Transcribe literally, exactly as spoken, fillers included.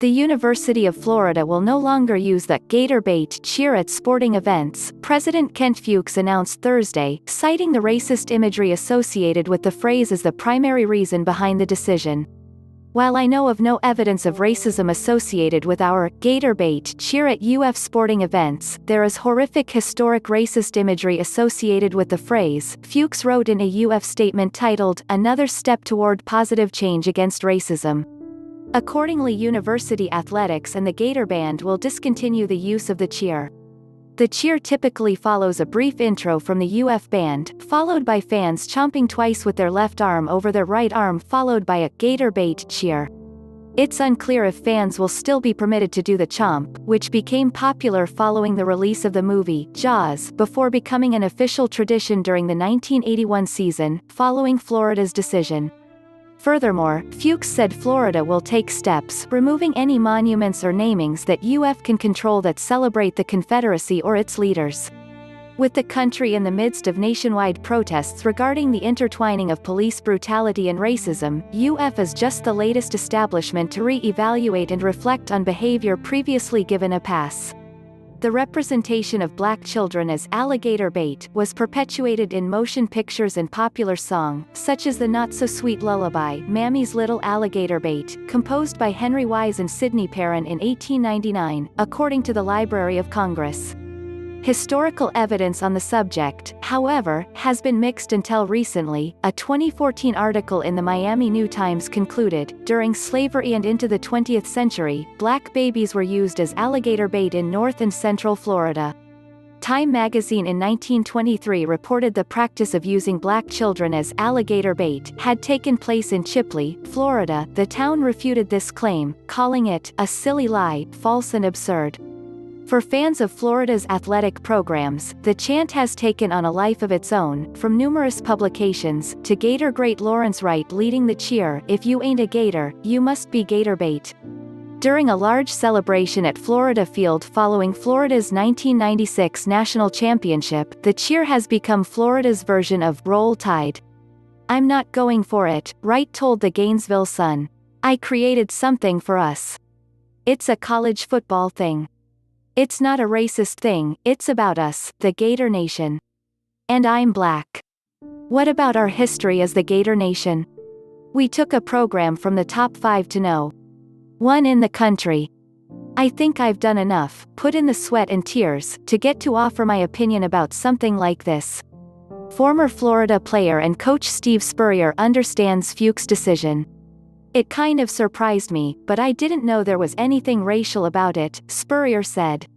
The University of Florida will no longer use the Gator Bait cheer at sporting events, President Kent Fuchs announced Thursday, citing the racist imagery associated with the phrase as the primary reason behind the decision. "While I know of no evidence of racism associated with our Gator Bait cheer at U F sporting events, there is horrific historic racist imagery associated with the phrase," Fuchs wrote in a U F statement titled, "Another Step Toward Positive Change Against Racism." Accordingly, university athletics and the Gator Band will discontinue the use of the cheer. The cheer typically follows a brief intro from the U F band, followed by fans chomping twice with their left arm over their right arm, followed by a Gator Bait cheer. It's unclear if fans will still be permitted to do the chomp, which became popular following the release of the movie Jaws before becoming an official tradition during the nineteen eighty-one season, following Florida's decision. Furthermore, Fuchs said Florida will take steps removing any monuments or namings that U F can control that celebrate the Confederacy or its leaders. With the country in the midst of nationwide protests regarding the intertwining of police brutality and racism, U F is just the latest establishment to re-evaluate and reflect on behavior previously given a pass. The representation of black children as alligator bait was perpetuated in motion pictures and popular song, such as the not-so-sweet lullaby, Mammy's Little Alligator Bait, composed by Henry Wise and Sidney Perrin in eighteen ninety-nine, according to the Library of Congress. Historical evidence on the subject, however, has been mixed until recently. A twenty fourteen article in the Miami New Times concluded, during slavery and into the twentieth century, black babies were used as alligator bait in North and Central Florida. Time magazine in nineteen twenty-three reported the practice of using black children as alligator bait had taken place in Chipley, Florida. The town refuted this claim, calling it a silly lie, false and absurd. For fans of Florida's athletic programs, the chant has taken on a life of its own, from numerous publications, to Gator great Lawrence Wright leading the cheer, "If you ain't a gator, you must be gator bait." During a large celebration at Florida Field following Florida's nineteen ninety-six national championship, the cheer has become Florida's version of "Roll Tide." "I'm not going for it," Wright told the Gainesville Sun. "I created something for us. It's a college football thing. It's not a racist thing, it's about us, the Gator Nation. And I'm black. What about our history as the Gator Nation? We took a program from the top five to no. one in the country. I think I've done enough, put in the sweat and tears, to get to offer my opinion about something like this." Former Florida player and coach Steve Spurrier understands Fuchs' decision. "It kind of surprised me, but I didn't know there was anything racial about it," Spurrier said.